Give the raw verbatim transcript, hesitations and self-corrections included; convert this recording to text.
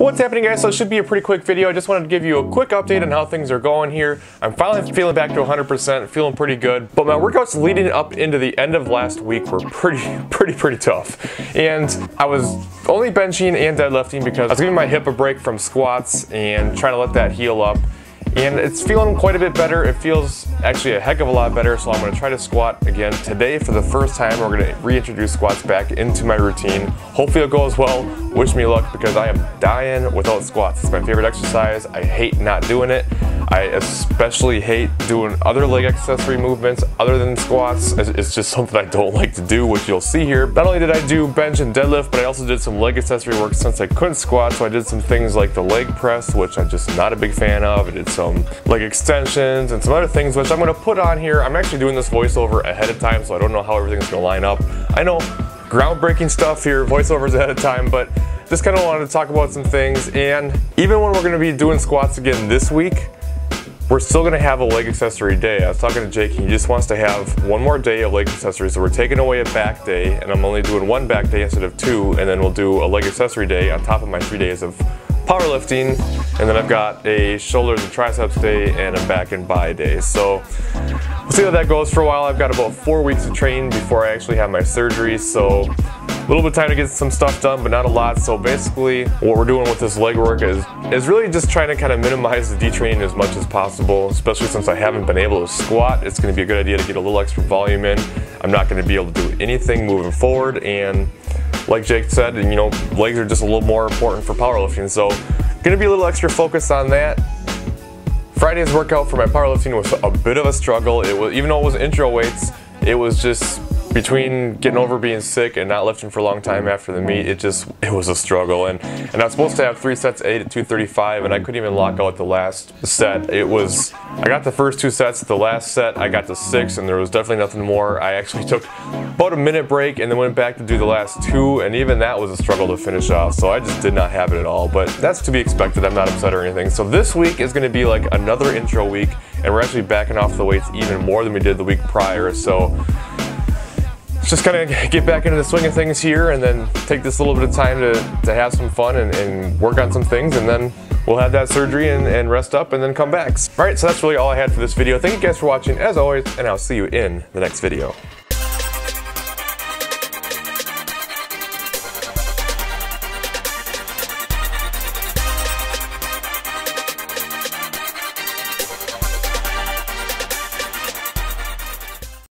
What's happening, guys? So it should be a pretty quick video. I just wanted to give you a quick update on how things are going here. I'm finally feeling back to one hundred percent, feeling pretty good, but my workouts leading up into the end of last week were pretty, pretty, pretty tough. And I was only benching and deadlifting because I was giving my hip a break from squats and trying to let that heal up. And it's feeling quite a bit better. It feels actually a heck of a lot better, so I'm gonna try to squat again today for the first time. We're gonna reintroduce squats back into my routine. Hopefully it'll go as well. Wish me luck, because I am dying without squats. It's my favorite exercise. I hate not doing it. I especially hate doing other leg accessory movements other than squats. It's just something I don't like to do, which you'll see here. Not only did I do bench and deadlift, but I also did some leg accessory work since I couldn't squat, so I did some things like the leg press, which I'm just not a big fan of. I did some leg extensions and some other things, which I'm gonna put on here. I'm actually doing this voiceover ahead of time, so I don't know how everything's gonna line up. I know, groundbreaking stuff here, voiceovers ahead of time, but just kinda wanted to talk about some things. And even when we're gonna be doing squats again this week, we're still gonna have a leg accessory day. I was talking to Jake, and he just wants to have one more day of leg accessories. So we're taking away a back day, and I'm only doing one back day instead of two, and then we'll do a leg accessory day on top of my three days of powerlifting, and then I've got a shoulders and triceps day and a back and bi day. So we'll see how that goes for a while. I've got about four weeks to train before I actually have my surgery, so a little bit of time to get some stuff done, but not a lot. So basically what we're doing with this leg work is, is really just trying to kind of minimize the detraining as much as possible, especially since I haven't been able to squat. It's gonna be a good idea to get a little extra volume in. I'm not gonna be able to do anything moving forward, and like Jake said, you know, legs are just a little more important for powerlifting, so gonna be a little extra focused on that. Friday's workout for my powerlifting was a bit of a struggle. It was, even though it was intro weights, it was just between getting over being sick and not lifting for a long time after the meet. It just, it was a struggle, and and I was supposed to have three sets of eight at two thirty-five, and I couldn't even lock out the last set. It was, I got the first two sets, the last set I got to six, and there was definitely nothing more. I actually took about a minute break and then went back to do the last two, and even that was a struggle to finish off, so I just did not have it at all, but that's to be expected. I'm not upset or anything. So this week is gonna be like another intro week, and we're actually backing off the weights even more than we did the week prior, so just kind of get back into the swing of things here, and then take this little bit of time to, to have some fun and, and work on some things, and then we'll have that surgery and, and rest up and then come back. All right, so that's really all I had for this video. Thank you guys for watching, as always, and I'll see you in the next video.